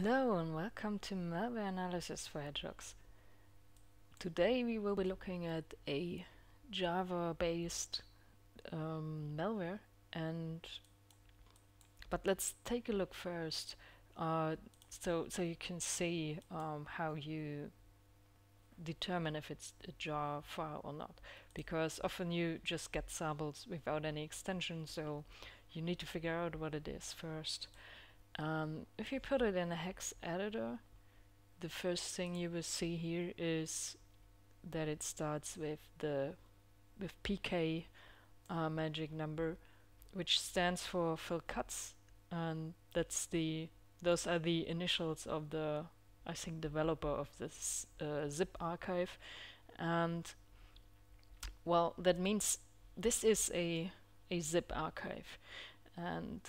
Hello and welcome to Malware Analysis for Hedgehogs. Today we will be looking at a Java-based malware, but let's take a look first, so you can see how you determine if it's a jar file or not. Because often you just get samples without any extension, so you need to figure out what it is first. If you put it in a hex editor, the first thing you will see here is that it starts with PK magic number, which stands for Phil Katz, and those are the initials of the developer of this zip archive, and well, that means this is a zip archive. And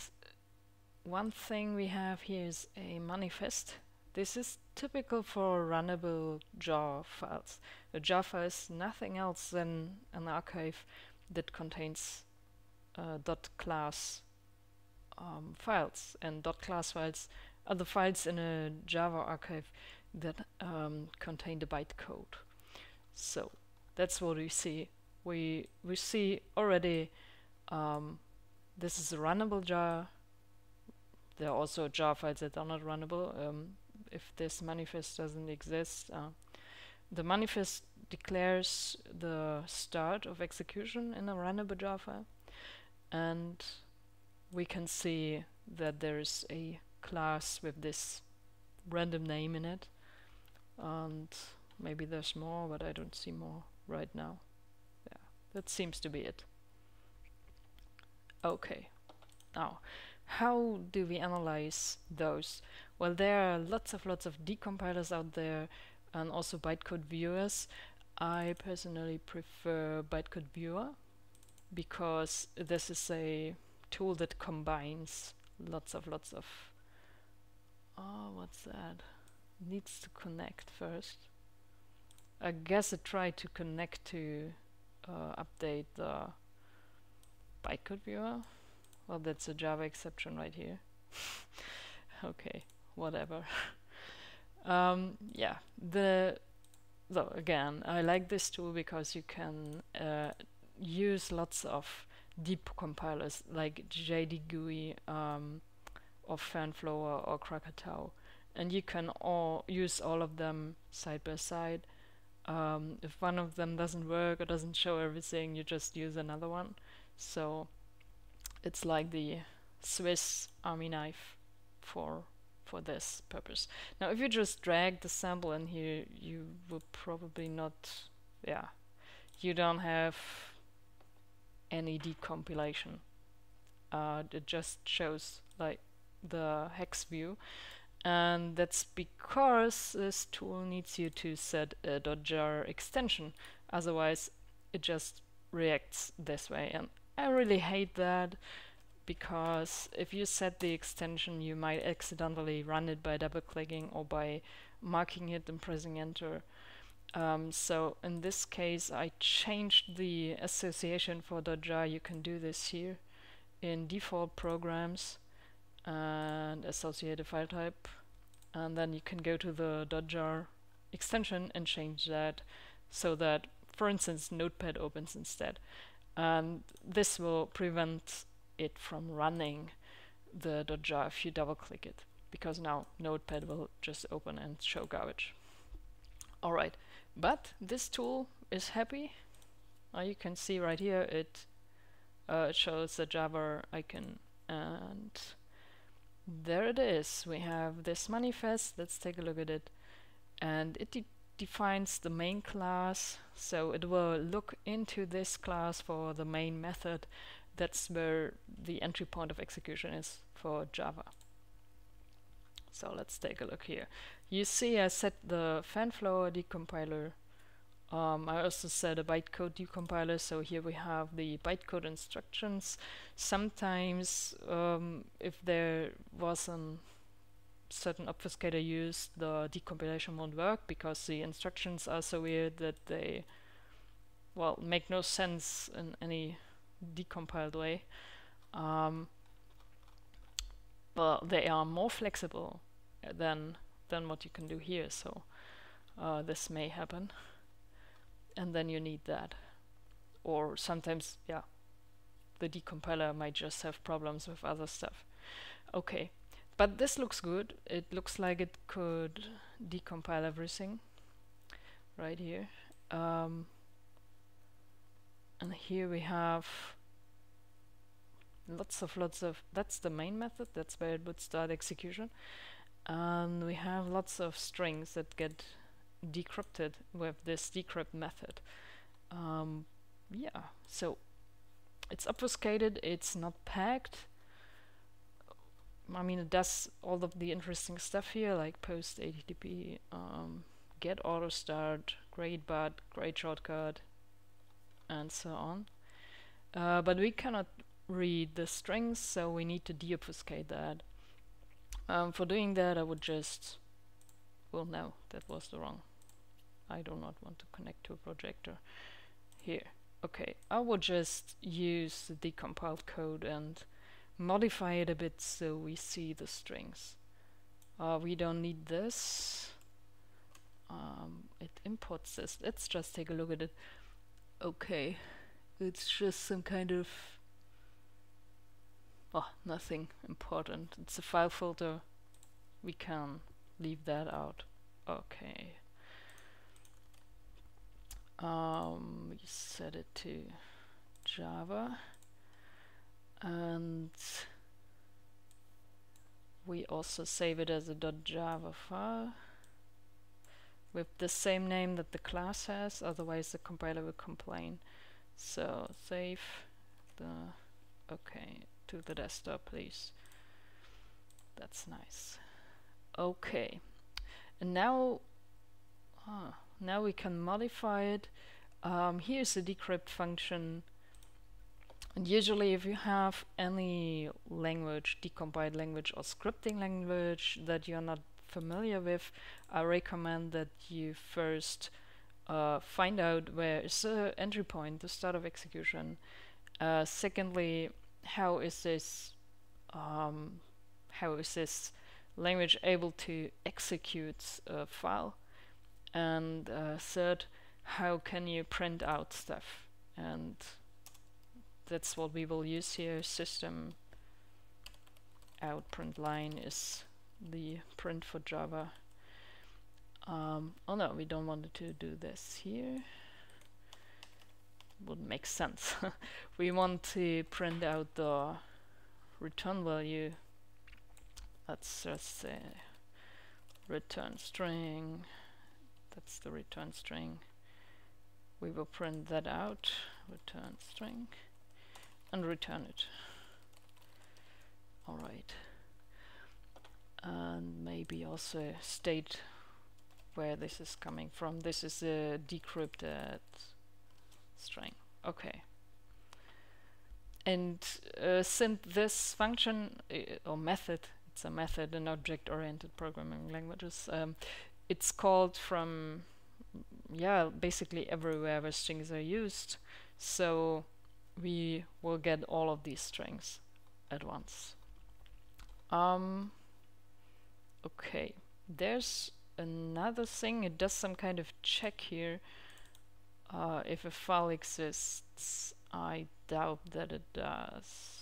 one thing we have here is a manifest. This is typical for runnable jar files. A jar file is nothing else than an archive that contains .class files, and .class files are the files in a Java archive that contain the bytecode. So that's what we see. We see already this is a runnable jar. There are also jar files that are not runnable if this manifest doesn't exist. The manifest declares the start of execution in a runnable jar file, and we can see that there is a class with this random name in it, and maybe there's more, but I don't see more right now. Yeah, that seems to be it. Okay, now how do we analyze those? Well, there are lots of decompilers out there, and also bytecode viewers. I personally prefer Bytecodeviewer because this is a tool that combines lots of oh, what's that? Needs to connect first. I guess it tried to connect to update the Bytecodeviewer. Well, that's a Java exception right here. Okay, whatever. Yeah, so again, I like this tool because you can use lots of deep compilers like JDGUI or FanFlower or Krakatau, and you can use all of them side by side. If one of them doesn't work or doesn't show everything, you just use another one. So it's like the Swiss Army knife for this purpose. Now, if you just drag the sample in here, you will probably not, yeah, you don't have any decompilation. It just shows like the hex view, and that's because this tool needs you to set a .jar extension. Otherwise, it just reacts this way, and I really hate that, because if you set the extension, you might accidentally run it by double-clicking or by marking it and pressing enter. So in this case, I changed the association for .jar. You can do this here in default programs and associated file type, and then you can go to the .jar extension and change that so that, for instance, Notepad opens instead. And this will prevent it from running the .jar if you double-click it, because now Notepad will just open and show garbage. All right, but this tool is happy. You can see right here it shows the Java icon, and there it is. We have this manifest. Let's take a look at it, and it defines the main class, so it will look into this class for the main method. That's where the entry point of execution is for Java. So let's take a look here. You see I set the FanFlower decompiler. I also set a bytecode decompiler, so here we have the bytecode instructions. Sometimes if there was an certain obfuscator used, the decompilation won't work because the instructions are so weird that they, well, make no sense in any decompiled way. But they are more flexible than what you can do here. So this may happen, and then you need that. Or sometimes, yeah, the decompiler might just have problems with other stuff. Okay, but this looks good. It looks like it could decompile everything right here. And here we have lots of, that's the main method, that's where it would start execution. And we have lots of strings that get decrypted with this decrypt method. Yeah, so it's obfuscated, it's not packed. I mean, it does all of the interesting stuff here, like post HTTP, get auto start, great bot, great shortcut, and so on. But we cannot read the strings, so we need to deobfuscate that. For doing that, I would just, well, no, that was the wrong. I do not want to connect to a projector here. Okay, I would just use the decompiled code and modify it a bit so we see the strings. We don't need this. It imports this. Let's just take a look at it. Okay, it's just some kind of, oh, nothing important. It's a file filter. We can leave that out. Okay. We set it to Java, and we also save it as a .java file with the same name that the class has, otherwise the compiler will complain. So save the, okay, to the desktop, please. That's nice. Okay, and now, now we can modify it. Here's the decrypt function. And usually if you have any language, decompiled language or scripting language that you're not familiar with, I recommend that you first find out where is the entry point, the start of execution. Secondly, how is this language able to execute a file? And third, how can you print out stuff? And that's what we will use here. System out print line is the print for Java. Oh no, we don't want to do this here. Would make sense. We want to print out the return value. Let's just say return string. That's the return string. We will print that out, return string, and return it. All right. And maybe also state where this is coming from. This is a decrypted string. Okay. And since this function or method, it's a method in object-oriented programming languages, it's called from, yeah, basically everywhere where strings are used, so we will get all of these strings at once. Okay, there's another thing. It does some kind of check here. If a file exists, I doubt that it does.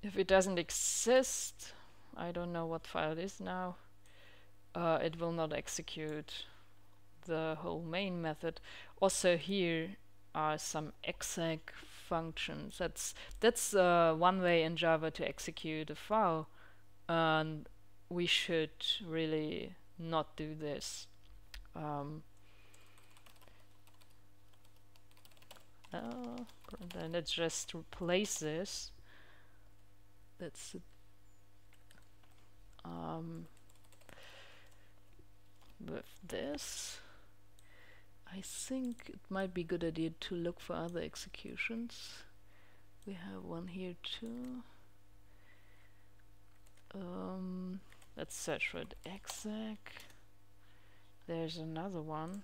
If it doesn't exist, I don't know what file it is now. It will not execute the whole main method. Also, here are some exec functions. That's one way in Java to execute a file, and we should really not do this. Then let's just replace this. That's it. With this, I think it might be a good idea to look for other executions. We have one here too. Let's search for it. Exec. There's another one,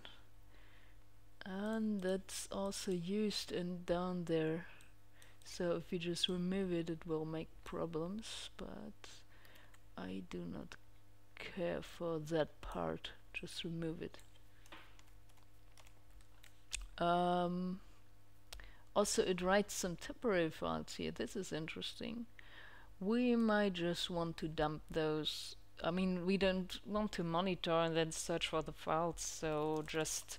and that's also used in down there. So if you just remove it, it will make problems. But I do not care for that part, just remove it. Also, it writes some temporary files here. This is interesting. We might just want to dump those. I mean, we don't want to monitor and then search for the files, so just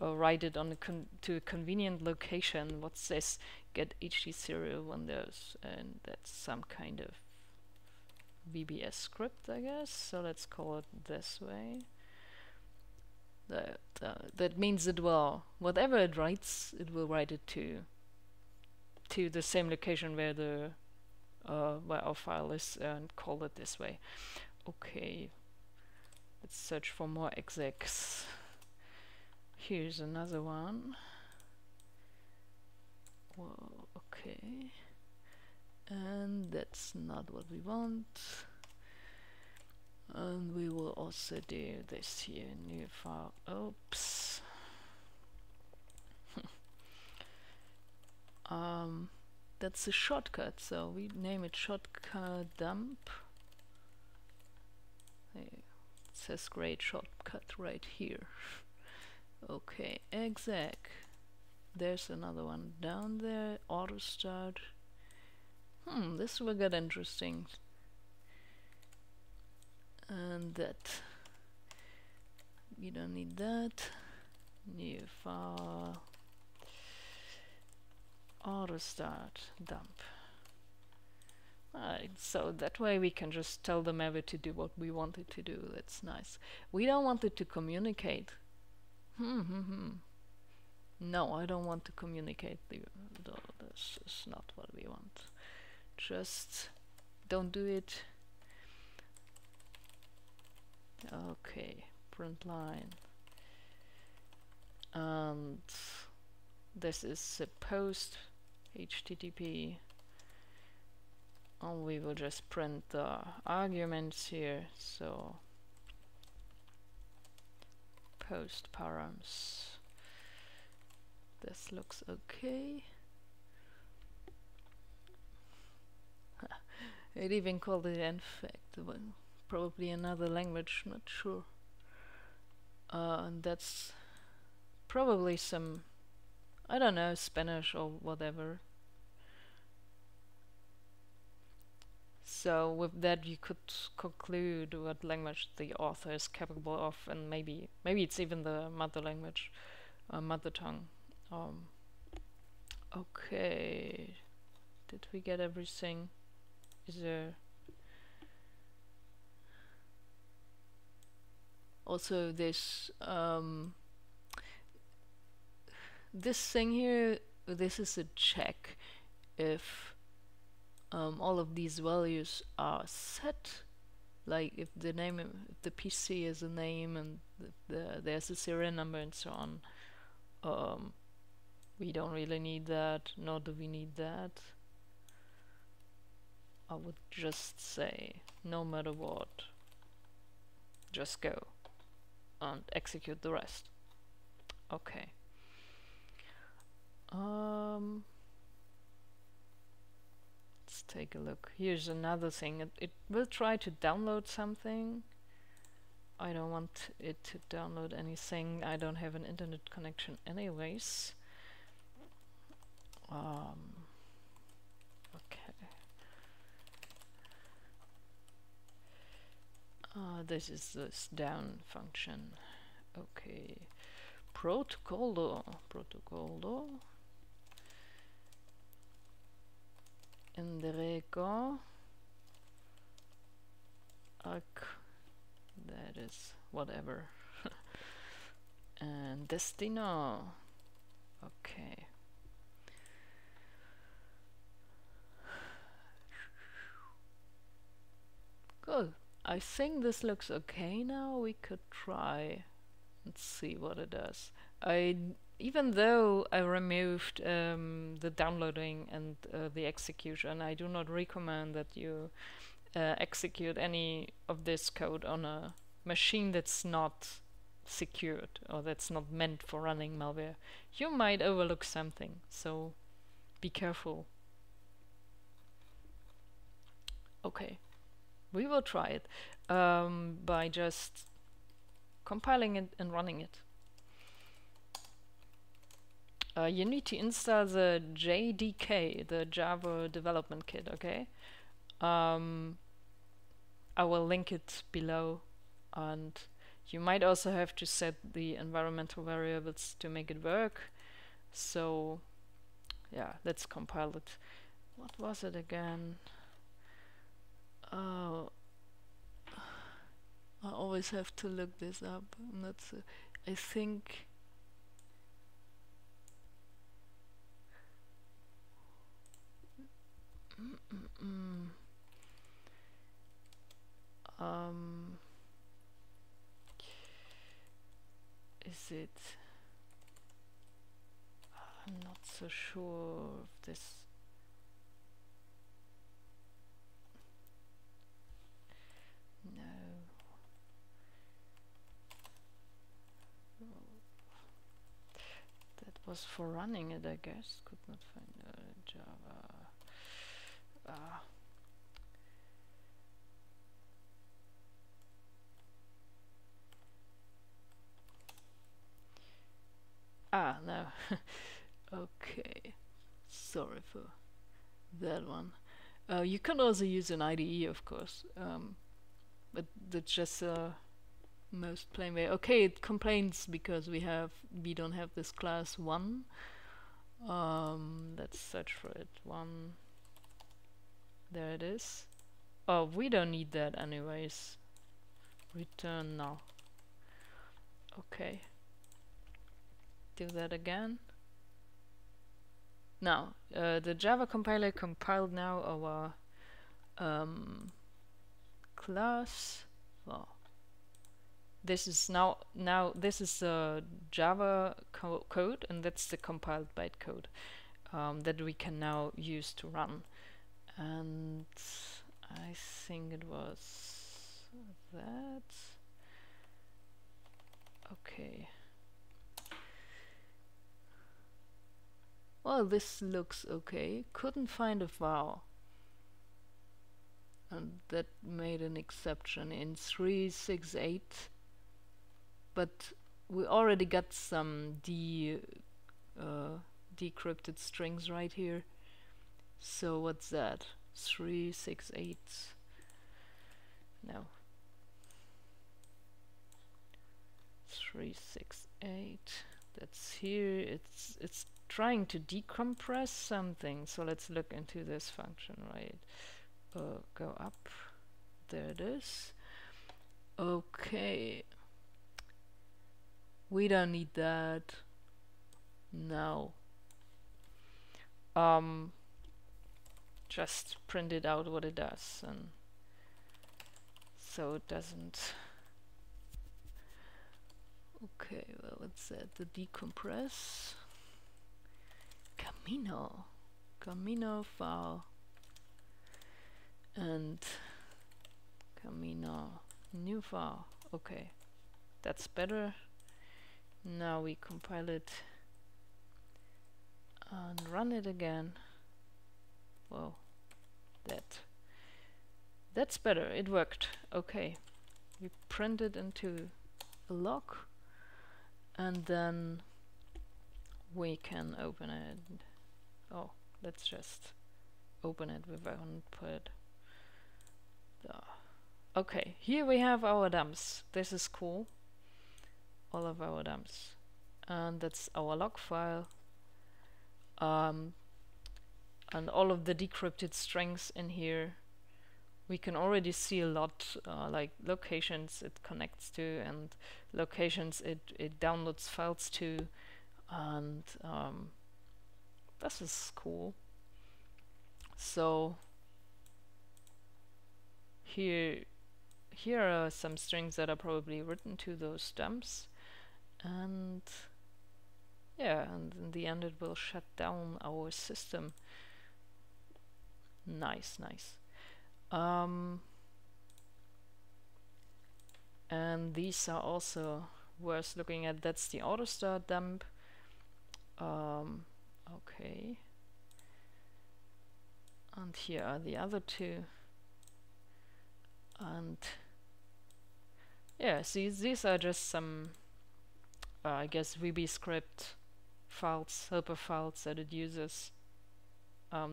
write it on a to a convenient location. What's this? Get HD serial windows, and that's some kind of VBS script, I guess. So let's call it this way. That means it will, whatever it writes, it will write it to the same location where the where our file is, and call it this way. Okay, let's search for more execs. Here's another one. Whoa, okay, and that's not what we want. And we will also do this here, new file, oops. That's a shortcut, so we name it shortcut dump. It says great shortcut right here. Okay, exec. There's another one down there, auto start. This will get interesting. And that, you don't need that. New file, auto start dump. Alright, so that way we can just tell the malware to do what we want it to do. That's nice. We don't want it to communicate. No, I don't want to communicate. This is not what we want. Just don't do it. Okay, print line, and this is a post HTTP, and we will just print the arguments here, so post params. This looks okay. It even called it NFACT. Probably another language, not sure. And that's probably some, I don't know, Spanish or whatever. So with that you could conclude what language the author is capable of, and maybe it's even the mother language, mother tongue. Okay, did we get everything? Is there also this this thing here? This is a check if all of these values are set, like if the name, if the PC is a name and there's a serial number and so on. We don't really need that, nor do we need that. I would just say no matter what, just go and execute the rest. Okay. Let's take a look. Here's another thing. It will try to download something. I don't want it to download anything. I don't have an internet connection anyways. Okay. This is this down function. Okay. Protocolo. Endereco. That is whatever. And destino. Okay. Good. I think this looks okay now. We could try and see what it does. Even though I removed the downloading and the execution, I do not recommend that you execute any of this code on a machine that's not secured or that's not meant for running malware. You might overlook something, so be careful. Okay. We will try it by just compiling it and running it. You need to install the JDK, the Java Development Kit, okay? I will link it below, and you might also have to set the environmental variables to make it work. So yeah, let's compile it. What was it again? Oh, I always have to look this up. I'm not so, I think is it? I'm not so sure of this. No. That was for running it, I guess. Could not find Java. Ah, no. Okay. Sorry for that one. You can also use an IDE, of course. But that's just most plain way. Okay, it complains because we don't have this class one. Let's search for it. One. There it is. Oh, we don't need that anyways. Return now. Okay. Do that again. Now, the Java compiler compiled now our class. Oh. This is now this is the Java code, and that's the compiled bytecode that we can now use to run. And I think it was that. Okay. Well, this looks okay. Couldn't find a var. And that made an exception in 3.6.8. But we already got some decrypted strings right here. So what's that? 3.6.8. No. 3.6.8. That's here. It's trying to decompress something. So let's look into this function, right? Go up. There it is. Okay. We don't need that. No. Just print it out what it does, and so it doesn't. Okay, well, let's add the decompress. Camino var, and Camino new var. Okay, that's better. Now we compile it and run it again. Whoa. That's better, it worked. Okay, we print it into a log, and then we can open it. Oh, let's just open it with input. Okay, here we have our dumps. This is cool. All of our dumps. And that's our log file. And all of the decrypted strings in here. We can already see a lot, like locations it connects to, and locations it downloads files to, and this is cool. So here are some strings that are probably written to those dumps, and yeah, and in the end it will shut down our system. Nice. And these are also worth looking at. That's the AutoStart dump. Okay. And here are the other two. And yeah, see, these are just some, I guess, VB script files, helper files that it uses.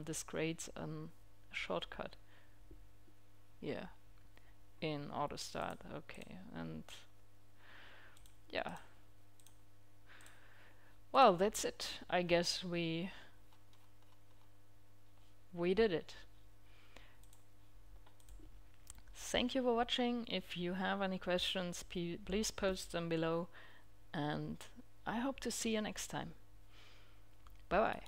This creates a shortcut. Yeah, in auto start. Okay, and yeah. Well, that's it. I guess we did it. Thank you for watching. If you have any questions, please post them below, and I hope to see you next time. Bye bye.